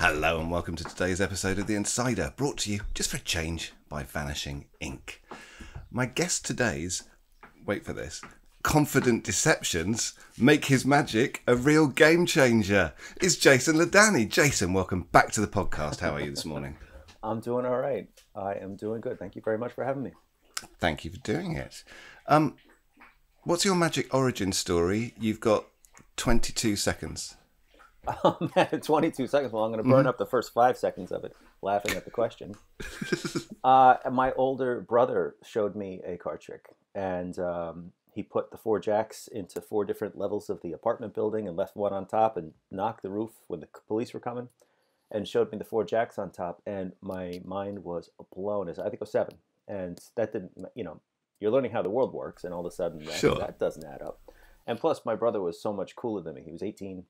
Hello and welcome to today's episode of The Insider, brought to you, just for a change, by Vanishing Inc. My guest today's, wait for this, confident deceptions make his magic a real game changer. It's Jason Ladanye. Jason, welcome back to the podcast. How are you this morning? I'm doing all right. I am doing good. Thank you very much for having me. Thank you for doing it. What's your magic origin story? You've got 22 seconds. Oh, man, 22 seconds. Well, I'm going to burn up the first 5 seconds of it, laughing at the question. My older brother showed me a card trick, and he put the 4 jacks into 4 different levels of the apartment building and left one on top and knocked the roof when the police were coming, and showed me the 4 jacks on top, and my mind was blown. I think it was 7, and that didn't, you know, you're learning how the world works, and all of a sudden that doesn't add up. And plus, my brother was so much cooler than me. He was 18.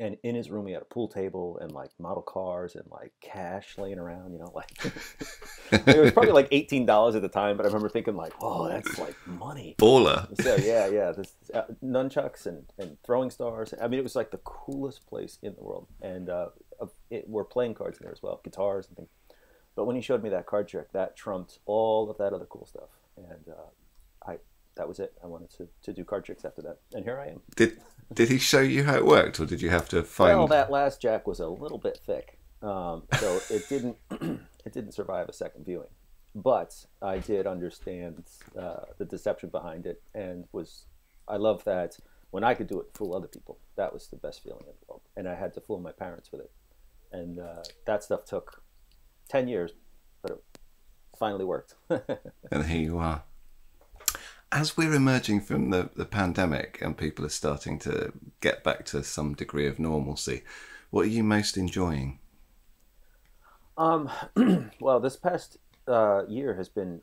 And in his room, he had a pool table and, like, model cars and, like, cash laying around, you know, like. It was probably, like, $18 at the time, but I remember thinking, like, oh, that's, like, money. Baller. So, yeah, this, nunchucks and throwing stars. I mean, it was, like, the coolest place in the world. And we're playing cards in there as well, guitars and things. But when he showed me that card trick, that trumped all of that other cool stuff. And that was it. I wanted to do card tricks after that. And here I am. Did he show you how it worked, or did you have to find... Well, that last jack was a little bit thick. So it didn't it didn't survive a second viewing. But I did understand the deception behind it, and I love that when I could do it, fool other people. That was the best feeling in the world. And I had to fool my parents with it. And that stuff took 10 years, but it finally worked. And here you are. As we're emerging from the pandemic and people are starting to get back to some degree of normalcy, what are you most enjoying? Well, this past year has been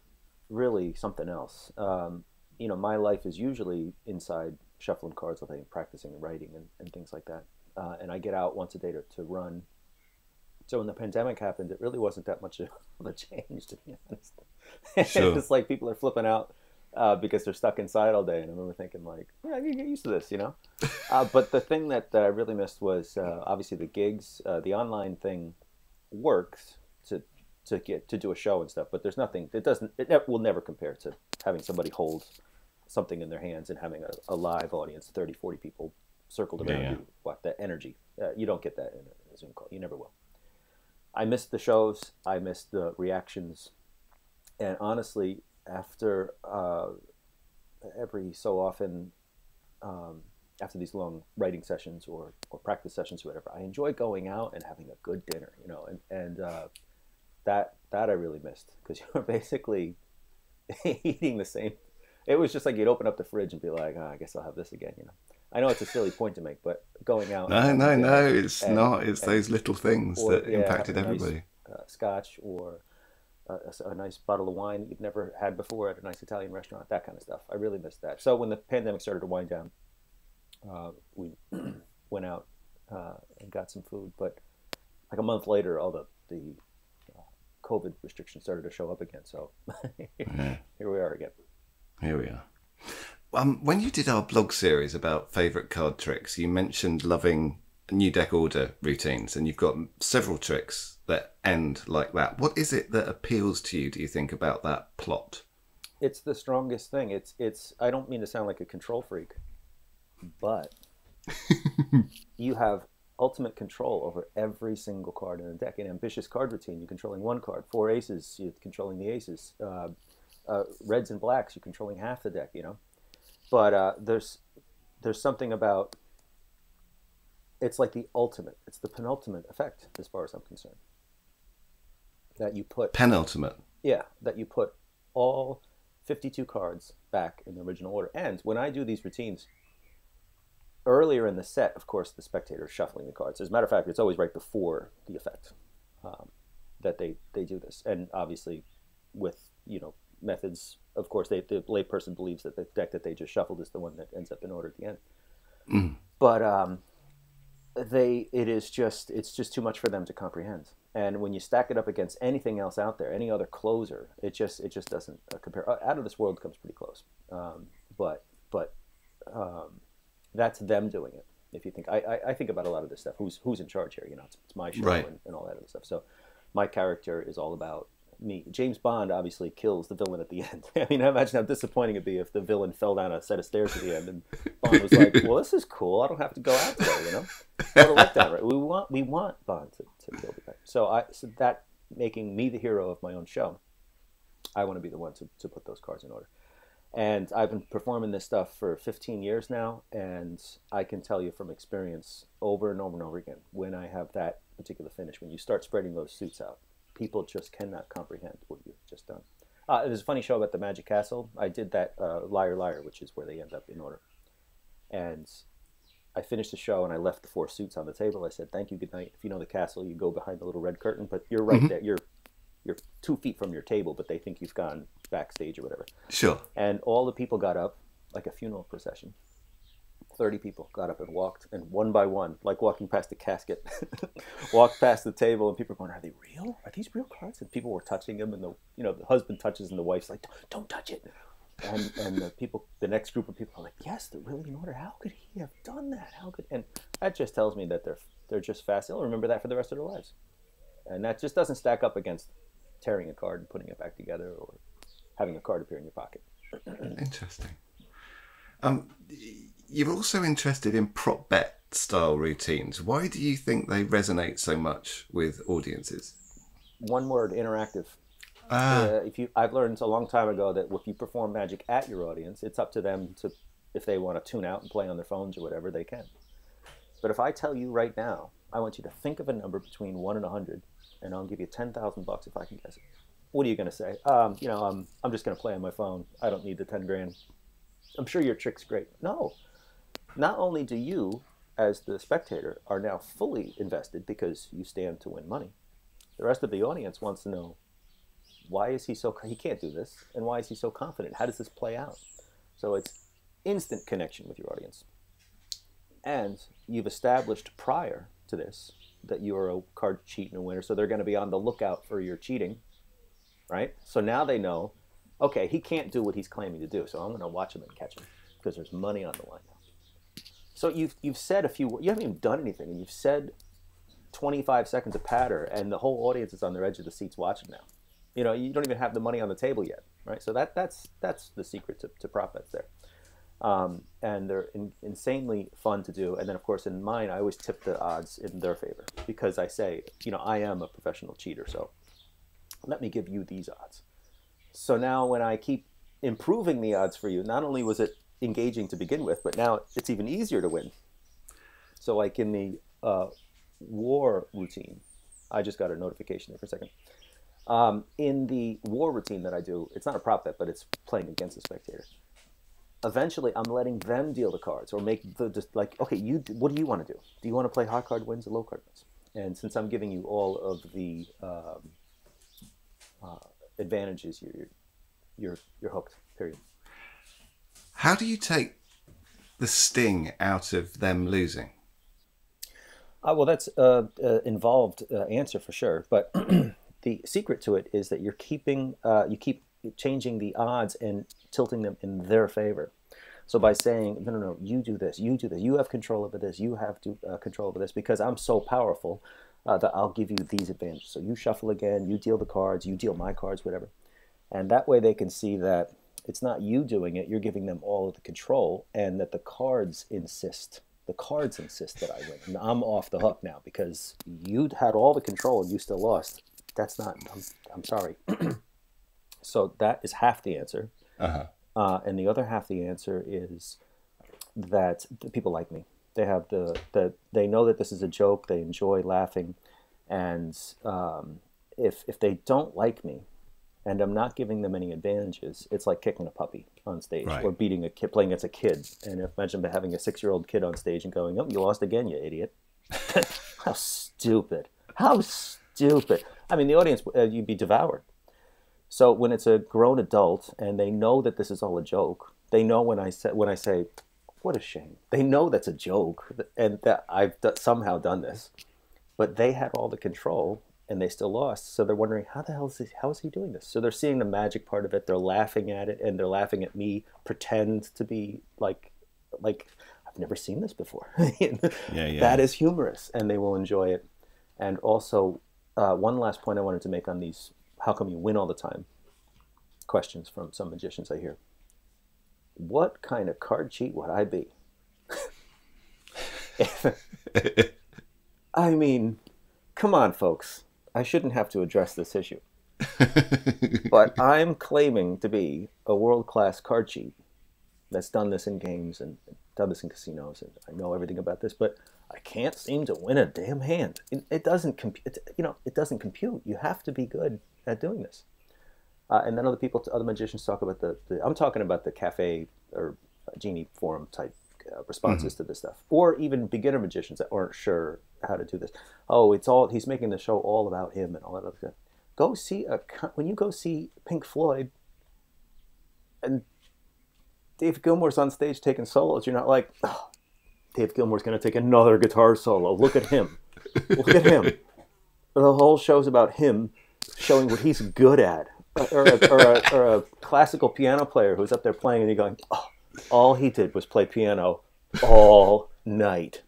really something else. You know, my life is usually inside shuffling cards all day and practicing and writing and things like that. And I get out once a day to run. So when the pandemic happened, it really wasn't that much of a change, to be honest. Sure. It's like people are flipping out. Because they're stuck inside all day. And I remember thinking, like, yeah, you get used to this, you know? But the thing that I really missed was obviously the gigs. The online thing works to do a show and stuff, but there's nothing, it will never compare to having somebody hold something in their hands and having a live audience, 30, 40 people circled around you. What, that energy. You don't get that in a Zoom call. You never will. I missed the shows. I missed the reactions. And honestly, after every so often, after these long writing sessions or practice sessions or whatever, I enjoy going out and having a good dinner, you know, and that I really missed, because you're basically eating the same. It was just like you'd open up the fridge and be like, oh, I guess I'll have this again, you know. I know it's a silly point to make, but going out. No, it's not. It's those little things that impacted everybody. Nice, scotch or a nice bottle of wine that you've never had before at a nice Italian restaurant, that kind of stuff. I really missed that. So when the pandemic started to wind down, we went out and got some food. But like a month later, all the COVID restrictions started to show up again. So Here we are again. Here we are. When you did our blog series about favorite card tricks, you mentioned loving new deck order routines, and you've got several tricks that end like that. What is it that appeals to you, do you think, about that plot? It's the strongest thing. It's I don't mean to sound like a control freak, but you have ultimate control over every single card in a deck. An ambitious card routine, you're controlling one card. 4 aces, you're controlling the aces. Reds and blacks, you're controlling half the deck, you know. But there's something about, it's like the ultimate, it's the penultimate effect, as far as I'm concerned. That you put... Penultimate. Yeah, that you put all 52 cards back in the original order. And when I do these routines, earlier in the set, of course, the spectator is shuffling the cards. As a matter of fact, it's always right before the effect that they do this. And obviously, with, you know, methods, of course, the layperson believes that the deck that they just shuffled is the one that ends up in order at the end. Mm. But... it's just too much for them to comprehend. And when you stack it up against anything else out there, any other closer, it just doesn't compare. Out of This World comes pretty close, but that's them doing it. if you think, I think about a lot of this stuff. Who's in charge here? You know, it's my show, right, and all that other stuff. So my character is all about me. James Bond obviously kills the villain at the end. I mean, imagine how disappointing it'd be if the villain fell down a set of stairs at the end and Bond was like, well, this is cool, I don't have to go out today, you know? What a letdown, right? We want Bond to kill the guy. So that making me the hero of my own show, I want to be the one to put those cards in order. And I've been performing this stuff for 15 years now, and I can tell you from experience over and over and over again, when I have that particular finish, when you start spreading those suits out, people just cannot comprehend what you've just done. There's a funny show about the Magic Castle. I did that Liar Liar, which is where they end up in order. And I finished the show and I left the four suits on the table. I said, thank you, good night. If you know the castle, you go behind the little red curtain, but you're right there. You're 2 feet from your table, but they think you've gone backstage or whatever. Sure. And all the people got up, like a funeral procession. 30 people got up and walked, and one by one, like walking past a casket, walked past the table, and people were going, are they real? Are these real cards? And people were touching them, and the husband touches, and the wife's like, don't touch it. And the next group of people are like, yes, they're really in order. How could he have done that? And that just tells me that they're just fascinated. They'll remember that for the rest of their lives. And that just doesn't stack up against tearing a card and putting it back together, or having a card appear in your pocket. Interesting. You're also interested in prop bet style routines. Why do you think they resonate so much with audiences? One word: interactive. I've learned a long time ago that if you perform magic at your audience, it's up to them to, if they want to tune out and play on their phones or whatever, they can. But if I tell you right now, I want you to think of a number between 1 and 100, and I'll give you $10,000 if I can guess it. What are you going to say? I'm just going to play on my phone. I don't need the 10 grand. I'm sure your trick's great. No. Not only do you, as the spectator, are now fully invested because you stand to win money, the rest of the audience wants to know, why is he so, he can't do this, and why is he so confident? How does this play out? So it's instant connection with your audience. And you've established prior to this that you're a card cheat and a winner, so they're going to be on the lookout for your cheating, right? So now they know, okay, he can't do what he's claiming to do, so I'm going to watch him and catch him because there's money on the line now. So you've said a few, you haven't even done anything, and you've said 25 seconds of patter, and the whole audience is on their edge of the seats watching now. You know, you don't even have the money on the table yet, right? So that's the secret to prop bets there. And they're insanely fun to do. And then, of course, in mine, I always tip the odds in their favor because I say, you know, I am a professional cheater, so let me give you these odds. So now when I keep improving the odds for you, not only was it engaging to begin with, but now it's even easier to win. So like in the war routine, I just got a notification there for a second. In the war routine that I do, it's not a prop bet, but it's playing against the spectator. Eventually, I'm letting them deal the cards or make the, just like, okay, you, what do you want to do? Do you want to play high card wins or low card wins? And since I'm giving you all of the advantages, you're hooked, period. How do you take the sting out of them losing? Well, that's an involved answer for sure. But the secret to it is that you're keeping, you keep changing the odds and tilting them in their favor. So by saying, no, you do this, you do this, you have control over this, you have control over this, because I'm so powerful that I'll give you these advantages. So you shuffle again, you deal the cards, you deal my cards, whatever. And that way they can see that it's not you doing it, you're giving them all of the control, and that the cards insist. The cards insist that I win. And I'm off the hook now because you had all the control and you still lost. That's not, I'm sorry. So that is half the answer. And the other half the answer is that the people like me. They have they know that this is a joke, they enjoy laughing, and if they don't like me, and I'm not giving them any advantages, it's like kicking a puppy on stage, right, or beating a kid, playing against a kid. And imagine having a 6-year-old kid on stage and going, oh, you lost again, you idiot. How stupid. How stupid. I mean, the audience, you'd be devoured. So when it's a grown adult and they know that this is all a joke, they know when I say, what a shame. They know that's a joke and that I've somehow done this. But they had all the control, and they still lost. So they're wondering, how is he doing this? So they're seeing the magic part of it. They're laughing at it, and they're laughing at me pretend to be like I've never seen this before. That is humorous, and they will enjoy it. And also, one last point I wanted to make on these how come you win all the time questions from some magicians I hear. What kind of card cheat would I be? I mean, come on, folks. I shouldn't have to address this issue. But I'm claiming to be a world-class card cheat that's done this in games and done this in casinos, and I know everything about this, but I can't seem to win a damn hand. It doesn't compute. You know, it doesn't compute. You have to be good at doing this. And then other people, other magicians talk about the I'm talking about the cafe or genie forum type responses to this stuff, or even beginner magicians that aren't sure how to do this. Oh, it's all, he's making the show all about him and all that other stuff. Go see a, when you go see Pink Floyd and Dave Gilmour's on stage taking solos, you're not like, oh, Dave Gilmour's going to take another guitar solo. Look at him. Look at him. The whole show's about him showing what he's good at. Or a classical piano player who's up there playing and you're going, oh, all he did was play piano all night.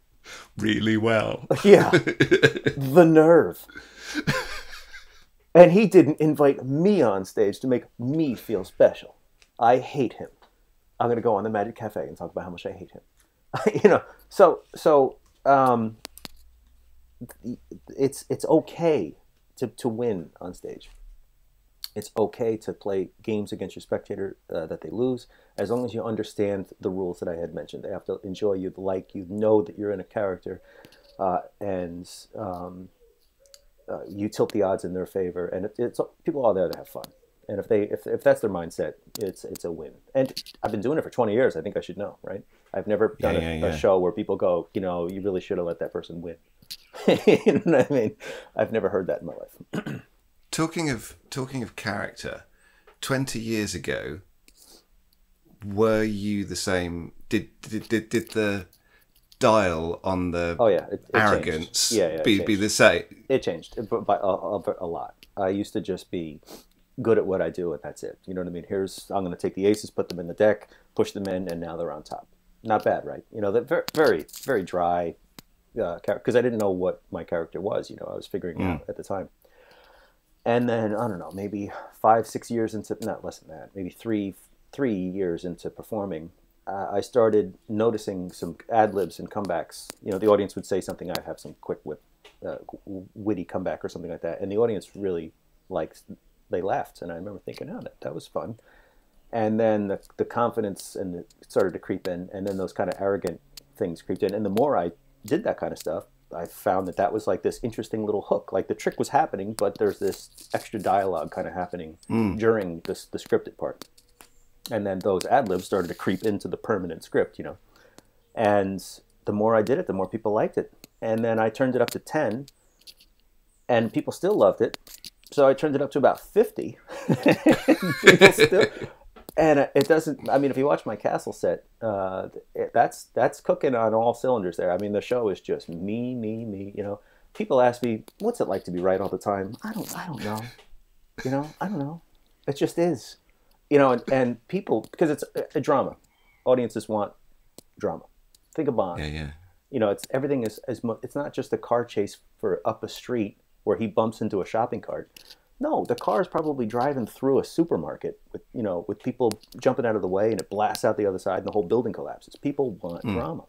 Really well. Yeah. The nerve. And he didn't invite me on stage to make me feel special. I hate him. I'm going to go on the Magic Cafe and talk about how much I hate him. You know, so it's okay to win on stage. It's okay to play games against your spectator that they lose, as long as you understand the rules that I had mentioned. They have to enjoy you, like you, know that you're in a character, and you tilt the odds in their favor. And it's people are there to have fun. And if that's their mindset, it's a win. And I've been doing it for 20 years. I think I should know, right? I've never done a show where people go, you know, you really should have let that person win. You know what I mean? I've never heard that in my life. Talking of character, 20 years ago, were you the same? Did the dial on the arrogance be the same? It changed by a lot. I used to just be good at what I do, and that's it. You know what I mean? I'm going to take the aces, put them in the deck, push them in, and now they're on top. Not bad, right? You know, that very, very dry character, because I didn't know what my character was. You know, I was figuring out at the time. And then, I don't know, maybe 5, 6 years into, not less than that, maybe three years into performing, I started noticing some ad-libs and comebacks. You know, the audience would say something, I'd have some quick witty comeback or something like that. And the audience really liked, they laughed, and I remember thinking, oh, that was fun. And then the confidence and it started to creep in, and then those kind of arrogant things creeped in. And the more I did that kind of stuff, I found that was like this interesting little hook. Like the trick was happening, but there's this extra dialogue kind of happening during the scripted part. And then those ad-libs started to creep into the permanent script, you know. And the more I did it, the more people liked it. And then I turned it up to 10, and people still loved it. So I turned it up to about 50. People still, and it doesn't, I mean, if you watch my Castle set, that's cooking on all cylinders there. I mean, the show is just me, me, me, you know. People ask me, what's it like to be right all the time? I don't know. You know, I don't know. It just is. You know, and people, because it's a drama. Audiences want drama. Think about it. Yeah. You know, it's everything is it's not just a car chase for up a street where he bumps into a shopping cart. No, the car is probably driving through a supermarket with, you know, with people jumping out of the way, and it blasts out the other side and the whole building collapses. People want drama.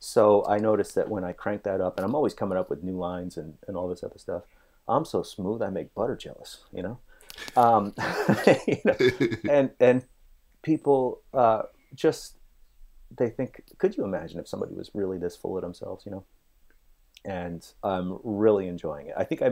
So I noticed that when I cranked that up, and I'm always coming up with new lines and all this other stuff, I'm so smooth I make butter jealous, you know? You know, and people just, they think, could you imagine if somebody was really this full of themselves, you know? And I'm really enjoying it. I think I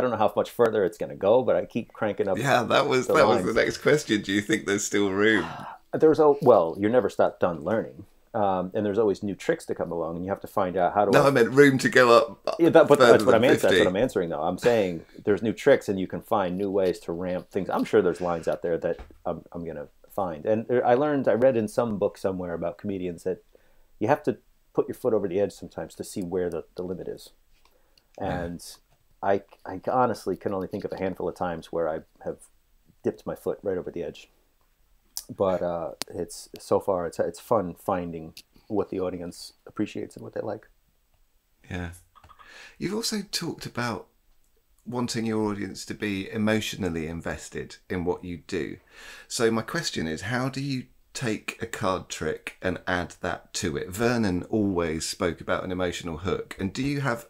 don't know how much further it's going to go, but I keep cranking up. Yeah, that was the next question. Do you think there's still room? Well, you're never done learning. And there's always new tricks to come along, and you have to find out how to... No, I meant room to go up. Yeah, that's what I'm answering, though. I'm saying there's new tricks, and you can find new ways to ramp things. I'm sure there's lines out there that I'm going to find. And I read in some book somewhere about comedians that you have to put your foot over the edge sometimes to see where the limit is. And I honestly can only think of a handful of times where I have dipped my foot right over the edge. But so far it's fun finding what the audience appreciates and what they like. Yeah. You've also talked about wanting your audience to be emotionally invested in what you do. So my question is, how do you take a card trick and add that to it? Vernon always spoke about an emotional hook. And do you have,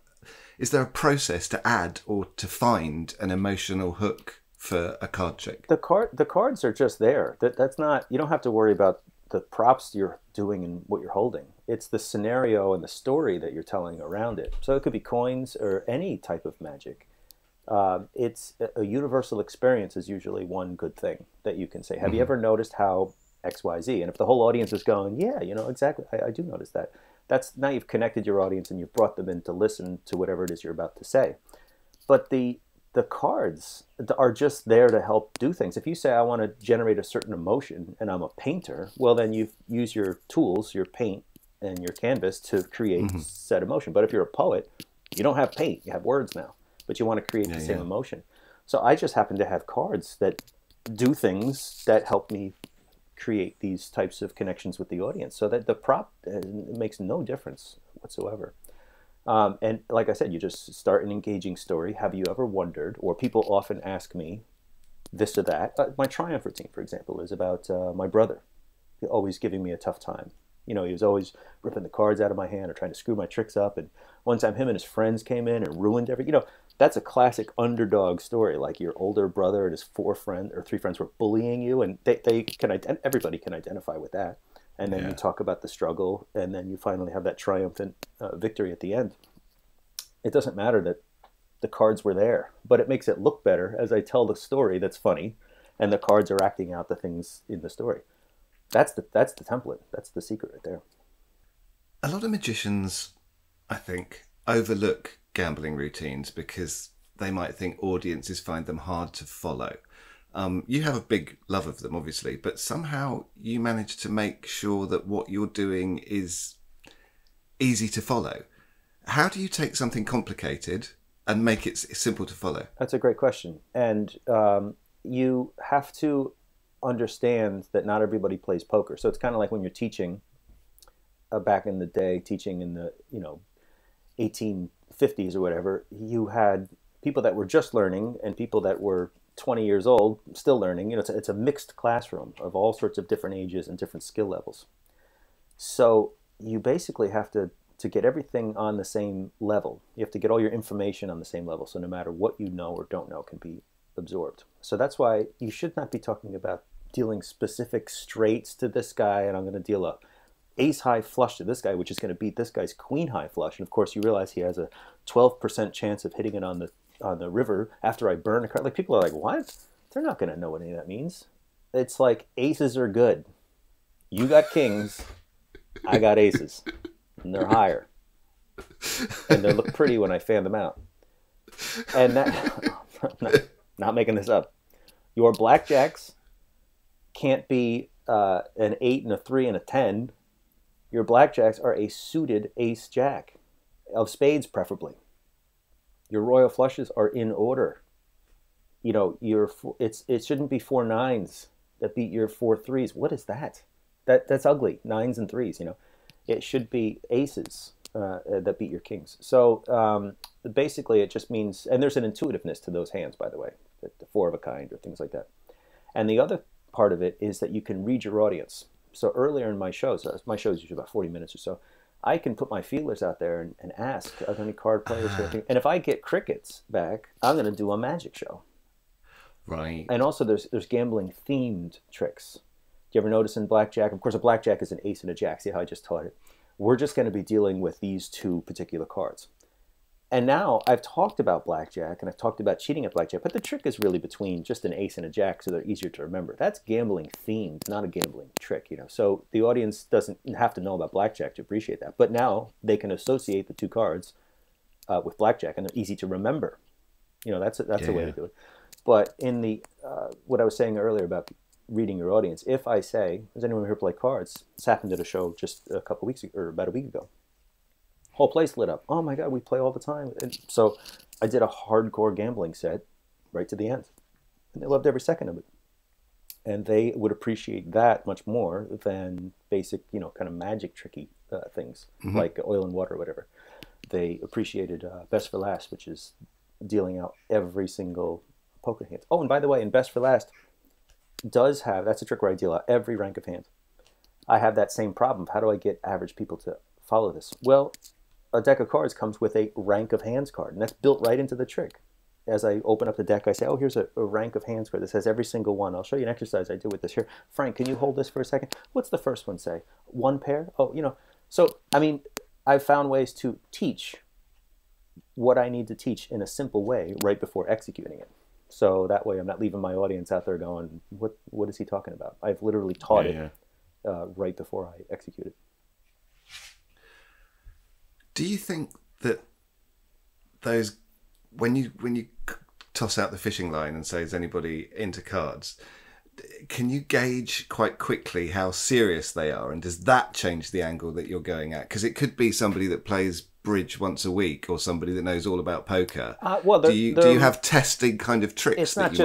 is there a process to add or to find an emotional hook for a card trick? The cards are just there. That's not, you don't have to worry about the props you're doing and what you're holding. It's the scenario and the story that you're telling around it. So it could be coins or any type of magic. It's a universal experience is usually one good thing that you can say. Have you ever noticed how XYZ? And if the whole audience is going, yeah, you know, exactly, I do notice that. That's, now you've connected your audience and you've brought them in to listen to whatever it is you're about to say. But the cards are just there to help do things. If you say, I want to generate a certain emotion and I'm a painter, well, then you use your tools, your paint and your canvas to create said emotion. But if you're a poet, you don't have paint, you have words now. But you want to create the same emotion. So I just happen to have cards that do things that help me create these types of connections with the audience. So that the prop makes no difference whatsoever. And like I said, you just start an engaging story. Have you ever wondered, or people often ask me this or that. My triumph routine, for example, is about my brother always giving me a tough time. You know, he was always ripping the cards out of my hand or trying to screw my tricks up. And one time him and his friends came in and ruined everything. You know, that's a classic underdog story. Like your older brother and his three friends were bullying you. And everybody can identify with that. And then you talk about the struggle. And then you finally have that triumphant victory at the end. It doesn't matter that the cards were there. But it makes it look better as I tell the story that's funny. And the cards are acting out the things in the story. That's the template. That's the secret right there. A lot of magicians, I think, overlook gambling routines because they might think audiences find them hard to follow. You have a big love of them, obviously, but somehow you manage to make sure that what you're doing is easy to follow. How do you take something complicated and make it simple to follow? That's a great question. And you have to understand that not everybody plays poker. So it's kind of like when you're teaching back in the day, teaching in the, you know, 1850s or whatever, you had people that were just learning and people that were 20 years old still learning. You know, it's a mixed classroom of all sorts of different ages and different skill levels. So you basically have to get everything on the same level. You have to get all your information on the same level. So no matter what you know or don't know can be absorbed. So that's why you should not be talking about dealing specific straights to this guy, and I'm going to deal a ace-high flush to this guy, which is going to beat this guy's queen-high flush. And of course, you realize he has a 12% chance of hitting it on the river after I burn a card. Like, people are like, what? They're not going to know what any of that means. It's like, aces are good. You got kings, I got aces, and they're higher, and they look pretty when I fan them out. And that, not making this up. Your blackjacks can't be an 8 and a 3 and a 10. Your blackjacks are a suited ace-jack, of spades preferably. Your royal flushes are in order. You know, it shouldn't be 4 9s that beat your 4 3s. What is that? That's ugly, 9s and 3s, you know. It should be aces that beat your kings. So basically it just means, and there's an intuitiveness to those hands, by the way, the four of a kind or things like that. And the other part of it is that you can read your audience. So earlier in my shows usually about 40 minutes or so, I can put my feelers out there and ask, are there any card players? And if I get crickets back, I'm going to do a magic show. Right. And also there's gambling themed tricks. Do you ever notice in blackjack? Of course, a blackjack is an ace and a jack. See how I just taught it? We're just going to be dealing with these two particular cards. And now I've talked about blackjack and I've talked about cheating at blackjack, but the trick is really between just an ace and a jack, so they're easier to remember. That's gambling themed, not a gambling trick, you know. So the audience doesn't have to know about blackjack to appreciate that. But now they can associate the two cards with blackjack, and they're easy to remember. You know, that's a way to do it. But in the what I was saying earlier about reading your audience, if I say, does anyone here play cards? This happened at a show just a couple weeks ago, or about a week ago. Whole place lit up. Oh my God, we play all the time. And so I did a hardcore gambling set right to the end. And they loved every second of it. And they would appreciate that much more than basic, you know, kind of magic tricky things mm-hmm. like oil and water or whatever. They appreciated Best for Last, which is dealing out every single poker hand. Oh, and by the way, in Best for Last does have, that's a trick where I deal out every rank of hand. I have that same problem. How do I get average people to follow this? Well, a deck of cards comes with a rank of hands card, and that's built right into the trick. As I open up the deck, I say, oh, here's a rank of hands card that says every single one. I'll show you an exercise I do with this here. Frank, can you hold this for a second? What's the first one say? One pair? Oh, you know. So, I mean, I've found ways to teach what I need to teach in a simple way right before executing it. So that way I'm not leaving my audience out there going, what is he talking about? I've literally taught it right before I execute it. Do you think that those... When you toss out the fishing line and say, is anybody into cards, can you gauge quite quickly how serious they are? And does that change the angle that you're going at? Because it could be somebody that plays bridge once a week or somebody that knows all about poker. Well, do you have testing kind of tricks? It's not that you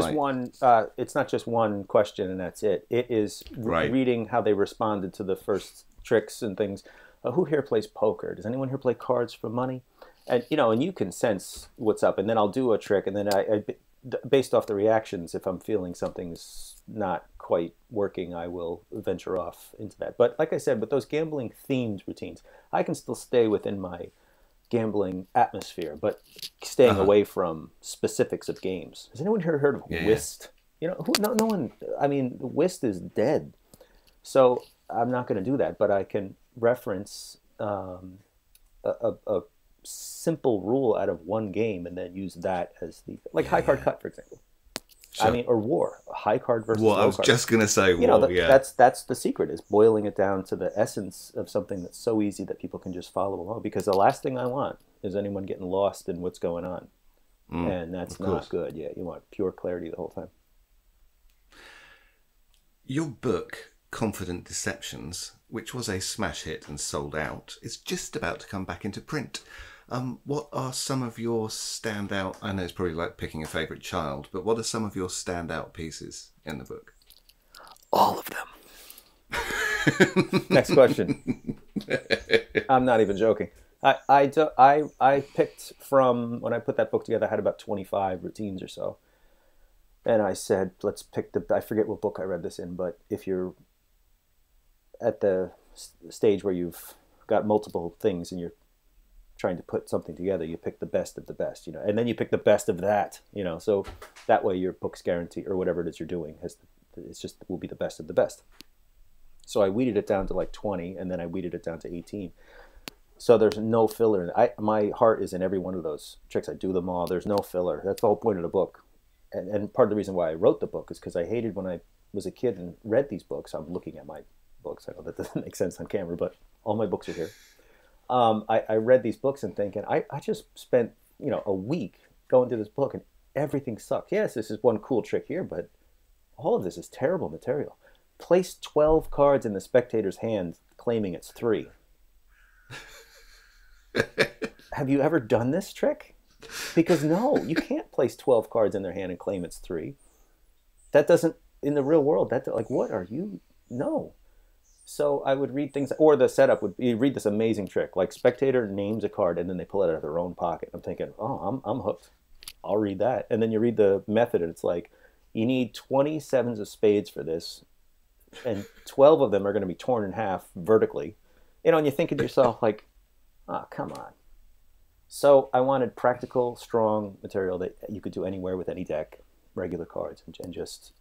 it's not just one question and that's it. It is reading how they responded to the first tricks and things. Who here plays poker? Does anyone here play cards for money? And, you know, and you can sense what's up, and then I'll do a trick, and then I based off the reactions, if I'm feeling something's not quite working, I will venture off into that. But like I said, with those gambling themed routines, I can still stay within my gambling atmosphere, but staying away from specifics of games. Has anyone here heard of whist? You know, no one, I mean, whist is dead. So I'm not going to do that, but I can reference a simple rule out of one game and then use that as the high card cut, for example. Sure. I mean, or war, high card versus war. I was just gonna say war. You know, that's the secret, is boiling it down to the essence of something that's so easy that people can just follow along, because the last thing I want is anyone getting lost in what's going on, and that's not good. Yeah, you want pure clarity the whole time. Your book, Confident Deceptions, which was a smash hit and sold out, is just about to come back into print. What are some of your standout, I know it's probably like picking a favourite child, but what are some of your standout pieces in the book? All of them. Next question. I'm not even joking. I picked from, when I put that book together, I had about 25 routines or so. And I said, let's pick the, I forget what book I read this in, but if you're at the stage where you've got multiple things and you're trying to put something together, you pick the best of the best, you know, and then you pick the best of that, you know, so that way your book's guarantee, or whatever it is you're doing, has, it's just, will be the best of the best. So I weeded it down to like 20, and then I weeded it down to 18. So there's no filler. In it. My heart is in every one of those tricks. I do them all. There's no filler. That's the whole point of the book. And part of the reason why I wrote the book is because I hated when I was a kid and read these books. I'm looking at my books. I know that doesn't make sense on camera, but all my books are here. I read these books and thinking, I just spent, you know, a week going through this book and everything sucked. Yes, this is one cool trick here, but all of this is terrible material. Place 12 cards in the spectator's hand claiming it's 3. Have you ever done this trick? Because no, you can't place 12 cards in their hand and claim it's 3. That doesn't, in the real world, that, like, what are you? No. So I would read things, or the setup would be, read this amazing trick, like spectator names a card and then they pull it out of their own pocket. I'm thinking, oh, I'm hooked. I'll read that. And then you read the method and it's like, you need 20 sevens of spades for this, and 12 of them are going to be torn in half vertically. You know, and you're thinking to yourself, like, oh, come on. So I wanted practical, strong material that you could do anywhere with any deck, regular cards, and just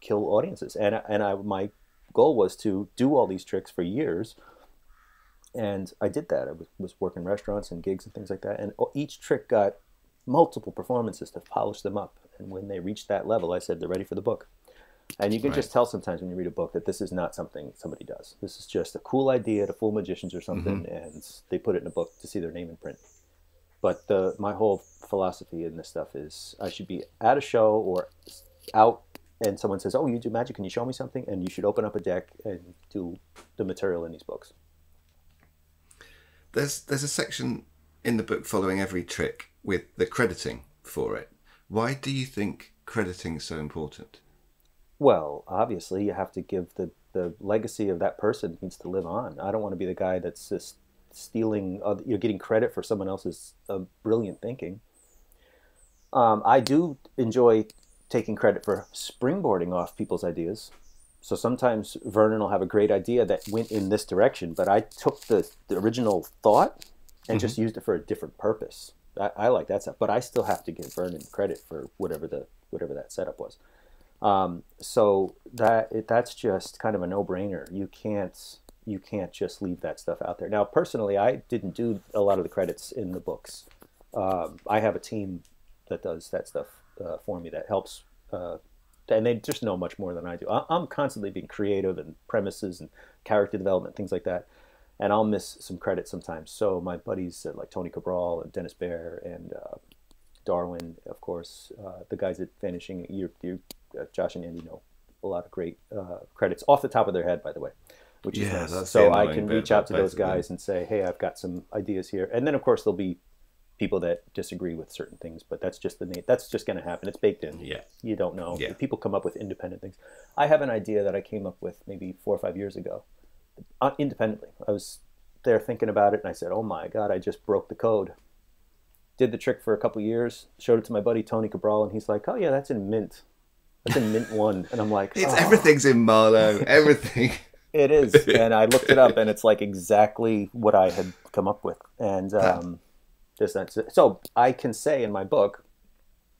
kill audiences. And my goal was to do all these tricks for years, and I did that. I was working restaurants and gigs and things like that, and each trick got multiple performances to polish them up, and when they reached that level, I said, they're ready for the book. And you can just tell sometimes when you read a book that this is not something somebody does. This is just a cool idea to fool magicians or something, and they put it in a book to see their name in print. But my whole philosophy in this stuff is I should be at a show or out, and someone says, oh, you do magic, can you show me something? And you should open up a deck and do the material in these books. There's a section in the book following every trick with the crediting for it. Why do you think crediting is so important? Well, obviously, you have to give the legacy of that person needs to live on. I don't want to be the guy that's just stealing, you're getting credit for someone else's brilliant thinking. I do enjoy taking credit for springboarding off people's ideas. So sometimes Vernon will have a great idea that went in this direction, but I took the original thought and just used it for a different purpose. I like that stuff, but I still have to give Vernon credit for whatever that setup was. So that's just kind of a no-brainer. You can't just leave that stuff out there. Now, personally, I didn't do a lot of the credits in the books. I have a team that does that stuff for me that helps, and they just know much more than I do. I'm constantly being creative and premises and character development, things like that. And I'll miss some credit sometimes. So my buddies like Tony Cabral and Dennis Bear and Darwin, of course, the guys at Vanishing Inc, Josh and Andy know a lot of great credits off the top of their head, by the way, which is nice. So I can reach out to those guys and say, hey, I've got some ideas here. And then, of course, there'll be people that disagree with certain things, but that's just that's just going to happen. It's baked in. Yeah. You don't know. Yeah. People come up with independent things. I have an idea that I came up with maybe 4 or 5 years ago. Independently, I was there thinking about it, and I said, oh my god, I just broke the code. Did the trick for a couple years, showed it to my buddy Tony Cabral, and he's like, oh yeah, that's in mint, that's in mint one. And I'm like, oh. It's everything's in Marlo, everything. It is. And I looked it up, and it's like exactly what I had come up with. And so I can say in my book,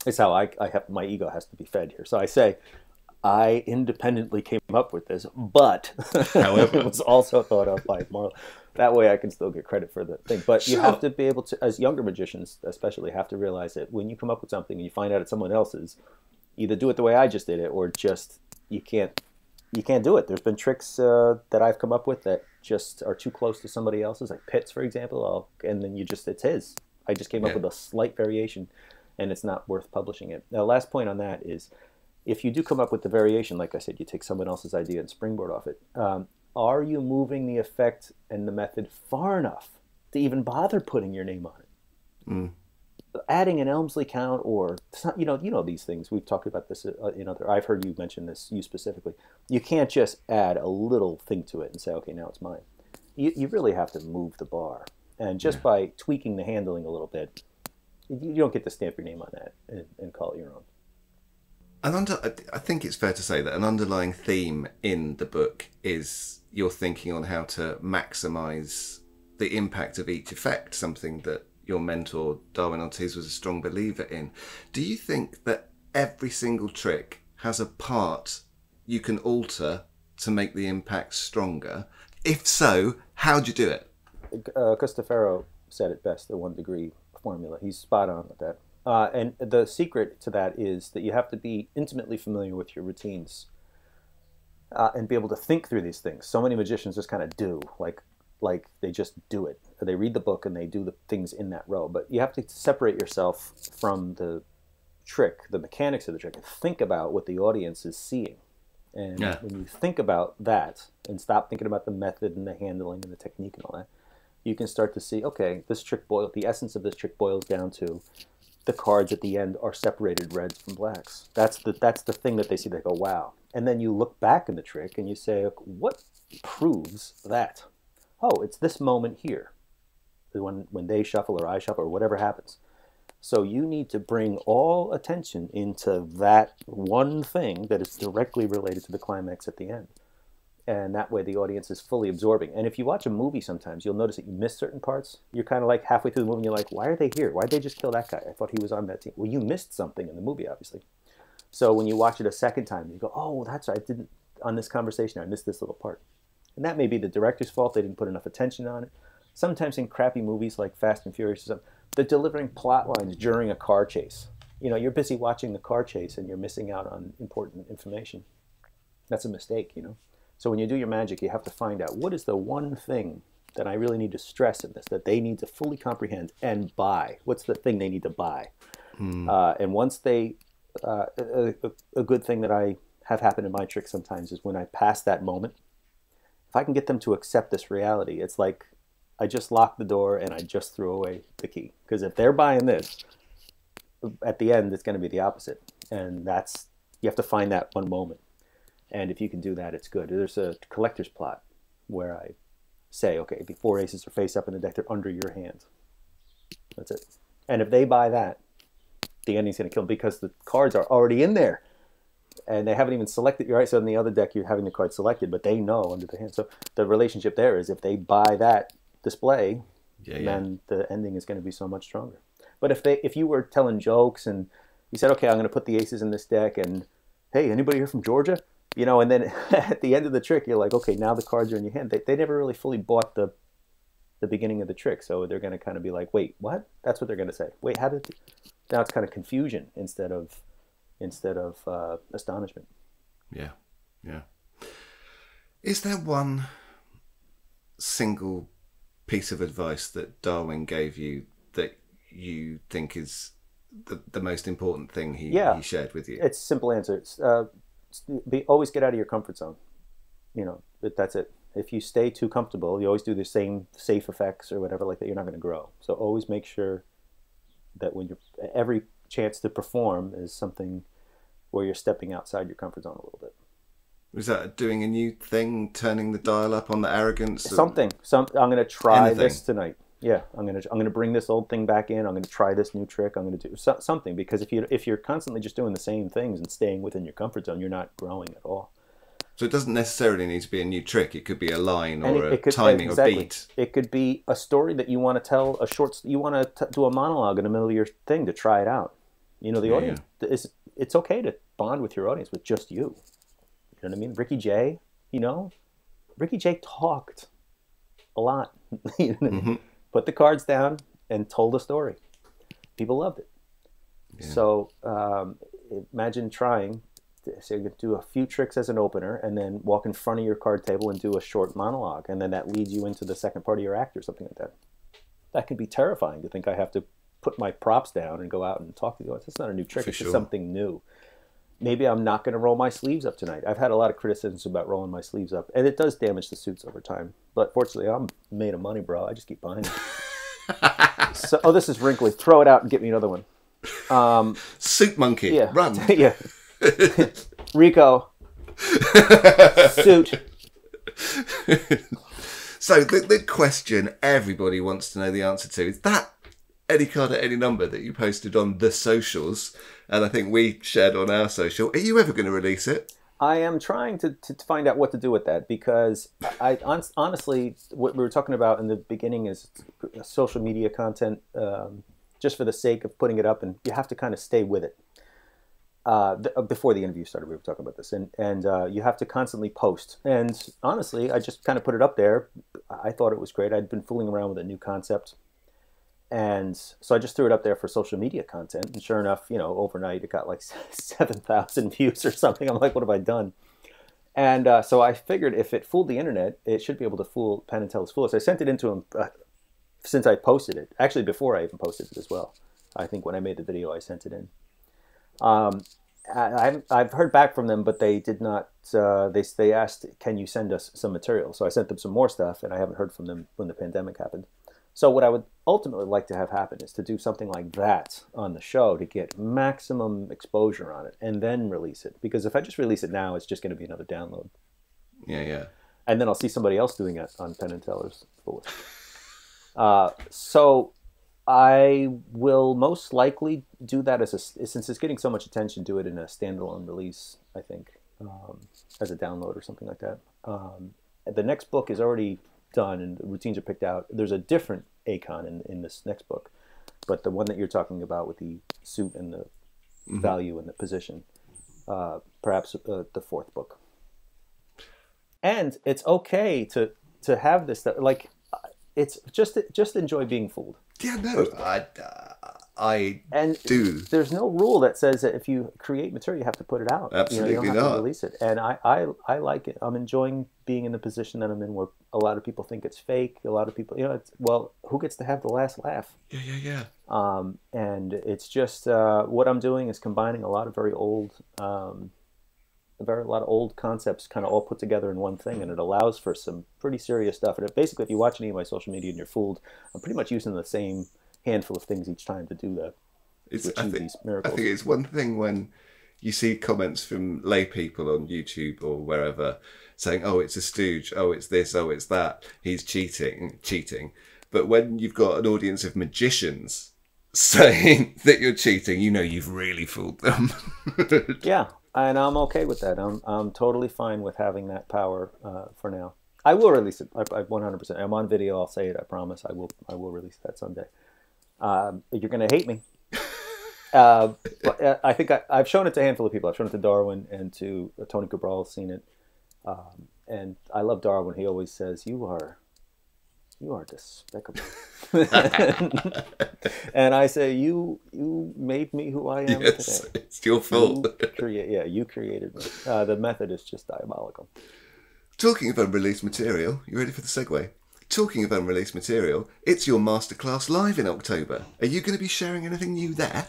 it's how I have, my ego has to be fed here, so I say I independently came up with this, but however, it was also thought of by Marlo. That way I can still get credit for the thing. But you have to be able to, as younger magicians especially, have to realize that when you come up with something and you find out it's someone else's, either do it the way I just did it, or just you can't do it. There's been tricks that I've come up with that just are too close to somebody else's, like Pitt's, for example, and then it's his. I just came up with a slight variation, and it's not worth publishing it. Now, last point on that is, if you do come up with the variation, like I said, you take someone else's idea and springboard off it, are you moving the effect and the method far enough to even bother putting your name on it? Adding an Elmsley count, or, you know these things. We've talked about this in other, I've heard you mention this, you specifically. You can't just add a little thing to it and say, okay, now it's mine. You really have to move the bar. And just by tweaking the handling a little bit, you don't get to stamp your name on that and call it your own. I think it's fair to say that an underlying theme in the book is your thinking on how to maximise the impact of each effect, something that your mentor, Darwin Ortiz, was a strong believer in. Do you think that every single trick has a part you can alter to make the impact stronger? If so, how do you do it? Costafaro said it best, the 1 degree formula. He's spot on with that. And the secret to that is that you have to be intimately familiar with your routines and be able to think through these things. So many magicians just kind of do, like they just do it. They read the book and they do the things in that row. But you have to separate yourself from the trick, the mechanics of the trick, and think about what the audience is seeing. And when you think about that and stop thinking about the method and the handling and the technique and all that, you can start to see, okay, this trick the essence of this trick boils down to the cards at the end are separated reds from blacks. That's the thing that they see. They go, wow. And then you look back in the trick and you say, what proves that? Oh, it's this moment here, when they shuffle or I shuffle or whatever happens. So you need to bring all attention into that one thing that is directly related to the climax at the end. And that way the audience is fully absorbing. And if you watch a movie sometimes, you'll notice that you miss certain parts. You're kind of like halfway through the movie and you're like, why are they here? Why'd they just kill that guy? I thought he was on that team. Well, you missed something in the movie, obviously. So when you watch it a second time, you go, oh, that's right. On this conversation, I missed this little part. And that may be the director's fault. They didn't put enough attention on it. Sometimes in crappy movies like Fast and Furious or something, they're delivering plot lines during a car chase. You know, you're busy watching the car chase and you're missing out on important information. That's a mistake, you know. So when you do your magic, you have to find out what is the one thing that I really need to stress in this, that they need to fully comprehend and buy. What's the thing they need to buy? And once they, a good thing that I have happened in my trick sometimes is when I pass that moment, if I can get them to accept this reality, it's like I just locked the door and I just threw away the key. Because if they're buying this, at the end, it's going to be the opposite. And you have to find that one moment. And if you can do that, it's good. There's a collector's plot where I say, okay, the four aces are face up in the deck, they're under your hand. That's it. And if they buy that, the ending's going to kill them because the cards are already in there. And they haven't even selected. Right? So in the other deck, you're having the card selected, but they know under the hand. So the relationship there is if they buy that display, then the ending is going to be so much stronger. But if you were telling jokes and you said, okay, I'm going to put the aces in this deck, and hey, anybody here from Georgia? You know, and then at the end of the trick, you're like, okay, now the cards are in your hand. They never really fully bought the beginning of the trick. So they're going to kind of be like, wait, what? That's what they're going to say. Wait, how did... Now it's kind of confusion instead of astonishment. Yeah, yeah. Is there one single piece of advice that Darwin gave you that you think is the most important thing he shared with you? It's a simple answer. It's, always get out of your comfort zone. You know, that's it. If you stay too comfortable, you always do the same safe effects or whatever like that, you're not going to grow. So always make sure that when you're every chance to perform is something where you're stepping outside your comfort zone a little bit. Was that doing a new thing, turning the dial up on the arrogance? I'm going to try anything. This tonight. Yeah, I'm going to bring this old thing back in. I'm going to try this new trick. I'm going to do something, because if you're constantly just doing the same things and staying within your comfort zone, you're not growing at all. So it doesn't necessarily need to be a new trick. It could be a line or timing or beat. It could be a story that you want to tell, you want to do a monologue in the middle of your thing to try it out. You know, the audience, it's okay to bond with your audience with just you. You know what I mean? Ricky Jay, you know? Ricky Jay talked a lot. You know what I mean? Mm-hmm. Put the cards down and told a story. People loved it. Yeah. So imagine trying... So you could do a few tricks as an opener and then walk in front of your card table and do a short monologue. And then that leads you into the second part of your act or something like that. That could be terrifying to think I have to put my props down and go out and talk to the audience. It's not a new trick. For it's sure. Just something new. Maybe I'm not going to roll my sleeves up tonight. I've had a lot of criticisms about rolling my sleeves up. And it does damage the suits over time. But fortunately, I'm made of money, bro. I just keep buying it. So, oh, this is wrinkly. Throw it out and get me another one. Suit monkey. Yeah. Run. Yeah. Rico suit. So the question everybody wants to know the answer to is that any card at any number that you posted on the socials, and I think we shared on our social. Are you ever going to release it? I am trying to find out what to do with that, because I honestly, what we were talking about in the beginning is social media content, just for the sake of putting it up, and you have to kind of stay with it. Before the interview started, we were talking about this, and you have to constantly post. And honestly, I just kind of put it up there. I thought it was great. I'd been fooling around with a new concept, and so I just threw it up there for social media content. And sure enough, you know, overnight it got like 7,000 views or something. I'm like, what have I done? And so I figured if it fooled the internet, it should be able to fool Penn and Teller's Foolish. I sent it into him since I posted it. Actually, before I even posted it as well. I think when I made the video, I sent it in. I've heard back from them, but they did not, they asked, can you send us some material? So I sent them some more stuff, and I haven't heard from them when the pandemic happened. So what I would ultimately like to have happen is to do something like that on the show to get maximum exposure on it and then release it. Because if I just release it now, it's just going to be another download. Yeah, yeah. And then I'll see somebody else doing it on Penn & Teller's Foolish. So... I will most likely do that as a, since it's getting so much attention, do it in a standalone release, I think, as a download or something like that. The next book is already done and the routines are picked out. There's a different Akon in this next book, but the one that you're talking about with the suit and the mm-hmm. value and the position, perhaps the fourth book. And it's okay to have this, like, it's just enjoy being fooled. Yeah, no, I do. There's no rule that says that if you create material, you have to put it out. Absolutely you know, you don't have to release it. And I like it. I'm enjoying being in the position that I'm in, where a lot of people think it's fake. A lot of people, you know, it's, well, who gets to have the last laugh? Yeah, yeah, yeah. And it's just what I'm doing is combining a lot of very old, a lot of old concepts, kind of all put together in one thing, and it allows for some pretty serious stuff. And basically, if you watch any of my social media and you're fooled, I'm pretty much using the same handful of things each time to do that. I think it's one thing when you see comments from lay people on YouTube or wherever saying, oh, it's a stooge, oh, it's this, oh, it's that, he's cheating. But when you've got an audience of magicians saying that you're cheating, you know you've really fooled them. Yeah, and I'm okay with that. I'm totally fine with having that power for now. I will release it. I 100%. I'm on video. I'll say it. I promise. I will release that someday. You're gonna hate me. But I think I've shown it to a handful of people. I've shown it to Darwin and to Tony Cabral. Seen it, and I love Darwin. He always says, "You are despicable," and I say, "You made me who I am today. It's your fault. You created me. The method is just diabolical." Talking of unreleased material, you ready for the segue? Talking of unreleased material, it's your masterclass live in October. Are you going to be sharing anything new there?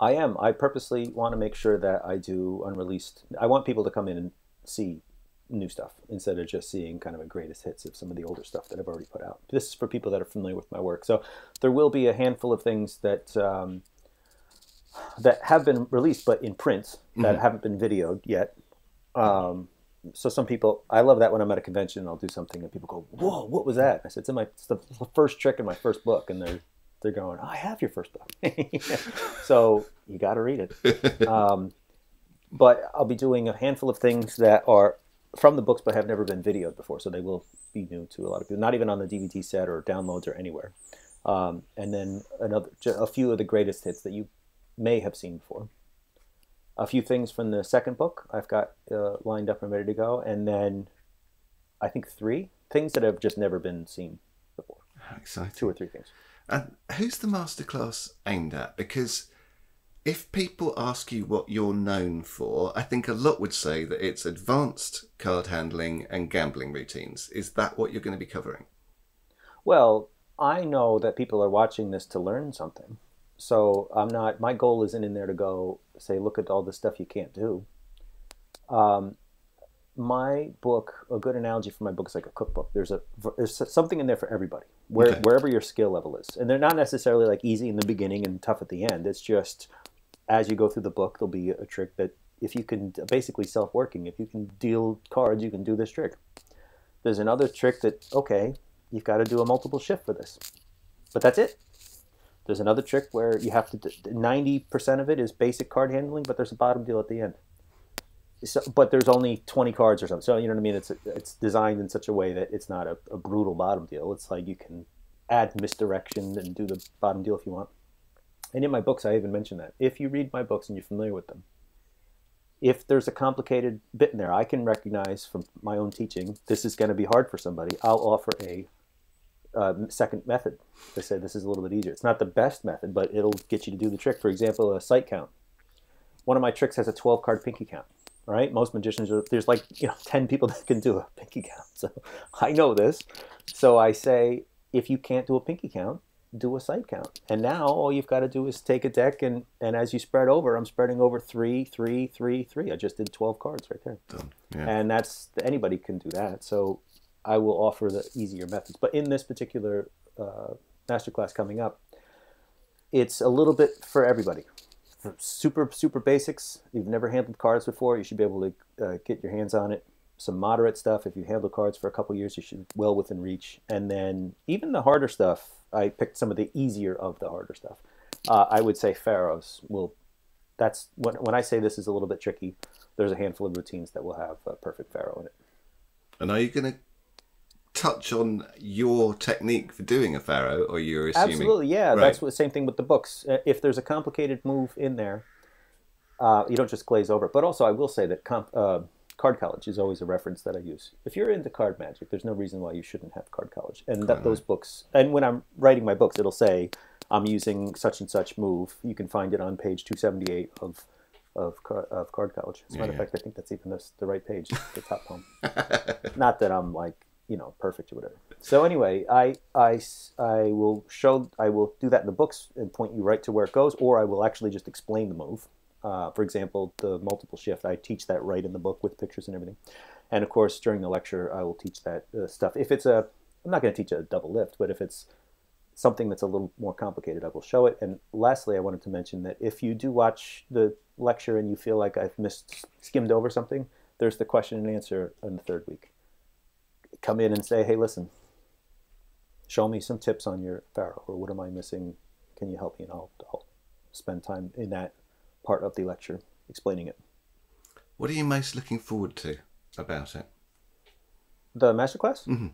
I am. I purposely want to make sure that I do unreleased. I want people to come in and see new stuff instead of just seeing kind of a greatest hits of some of the older stuff that I've already put out. This is for people that are familiar with my work. So there will be a handful of things that that have been released but in print that haven't been videoed yet. So some people, I love that when I'm at a convention and I'll do something and people go, whoa, what was that? I said, it's the first trick in my first book. And they're going, oh, I have your first book. So you got to read it. But I'll be doing a handful of things that are from the books but have never been videoed before. So they will be new to a lot of people, not even on the DVD set or downloads or anywhere. And then a few of the greatest hits that you may have seen before. A few things from the second book I've got lined up and ready to go. And then I think 3 things that have just never been seen before. How exciting. 2 or 3 things. And who's the masterclass aimed at? Because if people ask you what you're known for, I think a lot would say that it's advanced card handling and gambling routines. Is that what you're going to be covering? Well, I know that people are watching this to learn something. So I'm not, my goal isn't in there to go say, look at all the stuff you can't do. My book, a good analogy for my book is like a cookbook. There's something in there for everybody, wherever your skill level is. And they're not necessarily like easy in the beginning and tough at the end. It's just, as you go through the book, there'll be a trick that if you can basically self-working, if you can deal cards, you can do this trick. There's another trick that, okay, you've got to do a multiple shift for this, but that's it. There's another trick where you have to, 90% of it is basic card handling, but there's a bottom deal at the end. So, but there's only 20 cards or something. So, you know what I mean? It's designed in such a way that it's not a brutal bottom deal. It's like you can add misdirection and do the bottom deal if you want. And in my books, I even mention that. If you read my books and you're familiar with them, if there's a complicated bit in there, I can recognize from my own teaching, this is going to be hard for somebody. I'll offer a second method. They say this is a little bit easier. It's not the best method, but it'll get you to do the trick. For example, a sight count. One of my tricks has a 12-card pinky count, right? Most magicians, there's like 10 people that can do a pinky count. So I know this. So I say, if you can't do a pinky count, do a sight count. And now all you've got to do is take a deck and as you spread over, I'm spreading over 3, 3, 3, 3. I just did 12 cards right there. Done. Yeah. And that's, anybody can do that. So I will offer the easier methods. But in this particular masterclass coming up, it's a little bit for everybody. Super, super basics. You've never handled cards before. You should be able to get your hands on it. Some moderate stuff. If you handle cards for a couple years, you should well within reach. And then even the harder stuff, I picked some of the easier of the harder stuff. I would say pharaohs will... That's when I say this is a little bit tricky, there's a handful of routines that will have a perfect pharaoh in it. And are you going to touch on your technique for doing a pharaoh, or you're assuming? Absolutely, yeah. Right. That's the same thing with the books. If there's a complicated move in there, you don't just glaze over it. But also, I will say that Card College is always a reference that I use. If you're into card magic, there's no reason why you shouldn't have Card College. And those books, and when I'm writing my books, it'll say, I'm using such and such move. You can find it on page 278 of Card College. As a matter of fact, I think that's even the right page, the top one. Not that I'm like, perfect or whatever. So anyway, I will do that in the books and point you right to where it goes, or I will actually just explain the move. For example, the multiple shift, I teach that right in the book with pictures and everything. And of course, during the lecture, I will teach that stuff. If it's I'm not going to teach a double lift, but if it's something that's a little more complicated, I will show it. And lastly, I wanted to mention that if you do watch the lecture and you feel like I've skimmed over something, there's the question and answer in the third week. Come in and say, hey, listen, show me some tips on your faro, or what am I missing? Can you help me? And I'll spend time in that part of the lecture explaining it. What are you most looking forward to about it? The masterclass? Mm-hmm.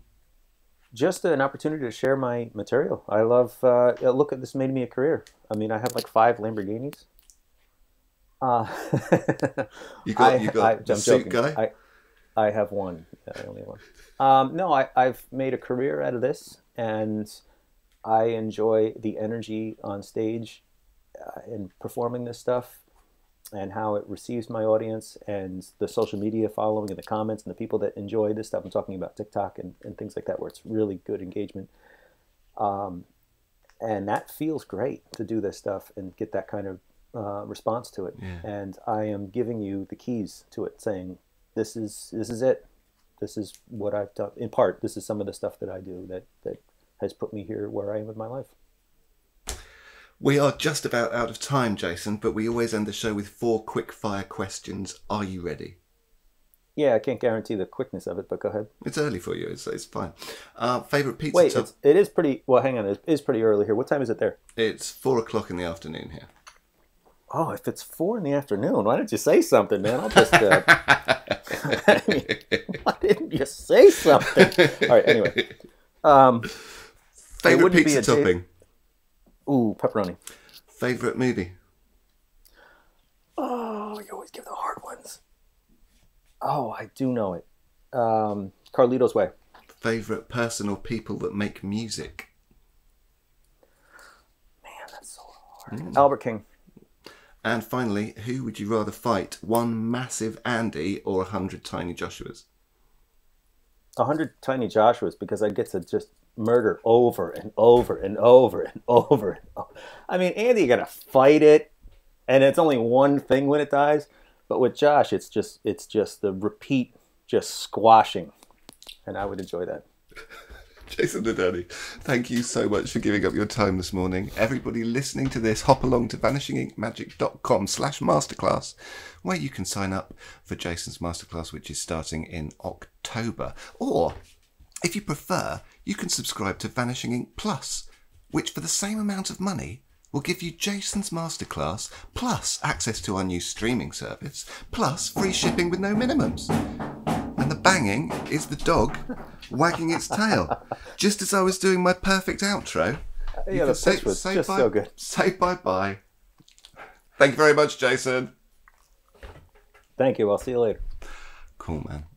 Just an opportunity to share my material. I love, look, this made me a career. I mean, I have like 5 Lamborghinis. You got the suit guy? I have one. Yeah, I only have one. No, I've made a career out of this, and I enjoy the energy on stage in performing this stuff and how it receives my audience and the social media following and the comments and the people that enjoy this stuff. I'm talking about TikTok and things like that where it's really good engagement. And that feels great to do this stuff and get that kind of response to it. Yeah. And I am giving you the keys to it, saying, this is it. This is what I've done. In part, this is some of the stuff that I do that has put me here where I am with my life. We are just about out of time, Jason, but we always end the show with 4 quick fire questions. Are you ready? Yeah, I can't guarantee the quickness of it, but go ahead. It's early for you. It's fine. Favorite pizza? Wait, it is pretty. Well, hang on. It is pretty early here. What time is it there? It's 4 o'clock in the afternoon here. Oh, if it's 4 in the afternoon, why didn't you say something, man? I'll just, I mean, why didn't you say something? All right, anyway. Favorite pizza topping? Ooh, pepperoni. Favorite movie? Oh, you always give the hard ones. Oh, I do know it. Carlito's Way. Favorite person or people that make music? Man, that's so hard. Albert King. And finally, who would you rather fight? 1 massive Andy or 100 tiny Joshuas? 100 tiny Joshuas, because I get to just murder over and over and over and over. And over. I mean, Andy, you got to fight it, and it's only one thing when it dies. But with Josh, it's just the repeat, just squashing, and I would enjoy that. Jason Ladanye, thank you so much for giving up your time this morning. Everybody listening to this, hop along to vanishingincmagic.com/masterclass, where you can sign up for Jason's masterclass, which is starting in October. Or, if you prefer, you can subscribe to Vanishing Inc. Plus, which for the same amount of money will give you Jason's masterclass, plus access to our new streaming service, plus free shipping with no minimums. And the banging is the dog wagging its tail. Just as I was doing my perfect outro. Yeah, the pitch was just so good. Say bye-bye. Thank you very much, Jason. Thank you. I'll see you later. Cool, man.